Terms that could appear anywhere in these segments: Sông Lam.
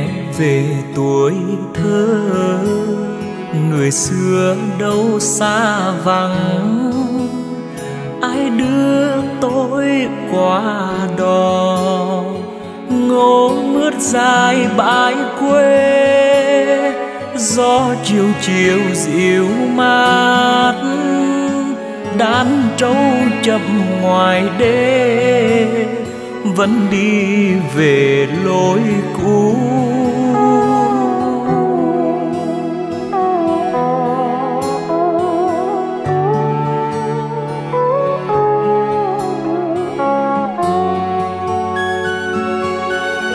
nghe về tuổi thơ người xưa đâu xa vắng, ai đưa tôi qua đò ngô mướt dài bãi quê. Gió chiều chiều dịu mát đàn trâu chập ngoài đê vẫn đi về lối cũ.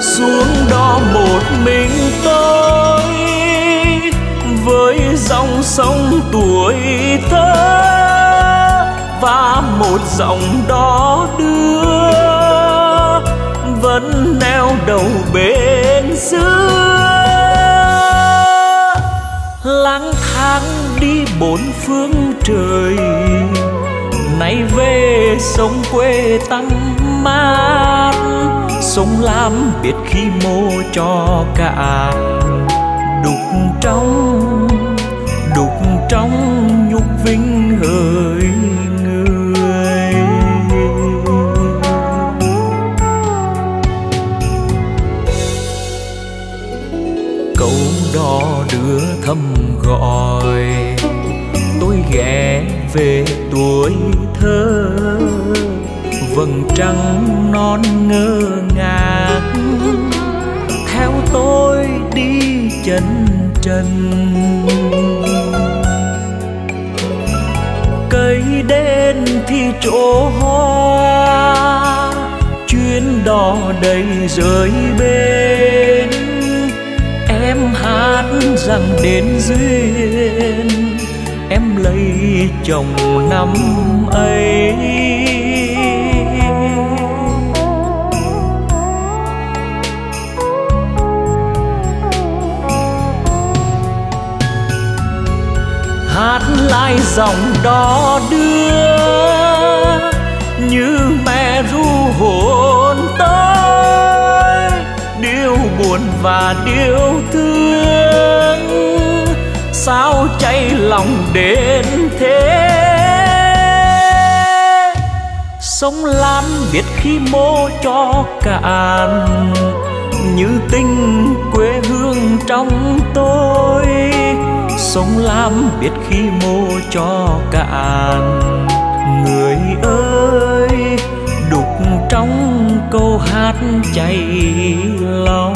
Xuống đó một mình tôi với dòng sông tuổi thơ và một dòng đó đưa vẫn neo đậu bên xưa. Lang thang đi bốn phương trời nay về sông quê tắm mát. Sông Lam biết khi mô cho cả đục trong nhục vinh hời người. Câu đò đưa thăm gọi tôi ghé về tuổi thơ. Vầng trăng non ngơ ngác theo tôi đi chân trần. Cây đến thì trổ hoa, chuyến đò đầy rơi bên. Em hát rằng đến duyên em lấy chồng năm ấy. Hát lại dòng đó đưa như mẹ ru hồn tôi. Điều buồn và điều thương sao cháy lòng đến thế. Sông Lam biết khi mô cho cạn như tình quê hương trong tôi. Sông Lam biết khi mô cho cạn người ơi đục trong câu hát cháy lòng.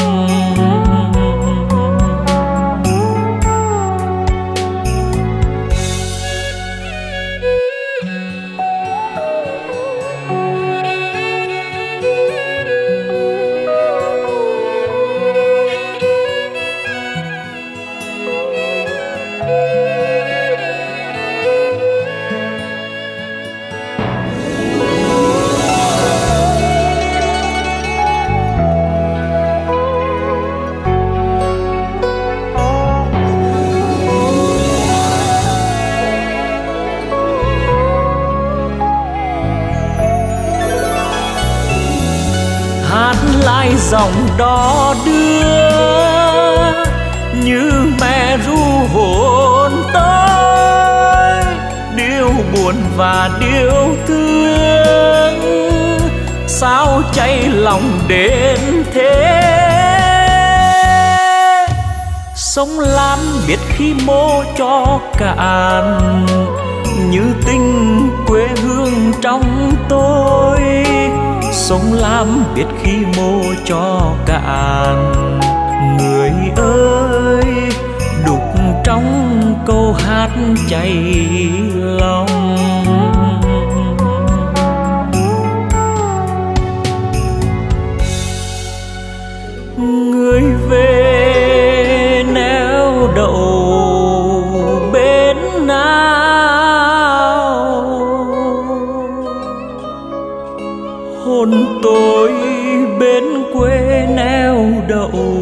Lại dòng đó đưa như mẹ ru hồn tôi. Điều buồn và điều thương sao cháy lòng đến thế. Sông Lam biết khi mô cho cạn như tình quê hương trong tôi. Sông Lam biết khi mô cho cạn người ơi đục trong câu hát cháy lòng. Người về neo đậu hồn tôi bến quê neo đậu.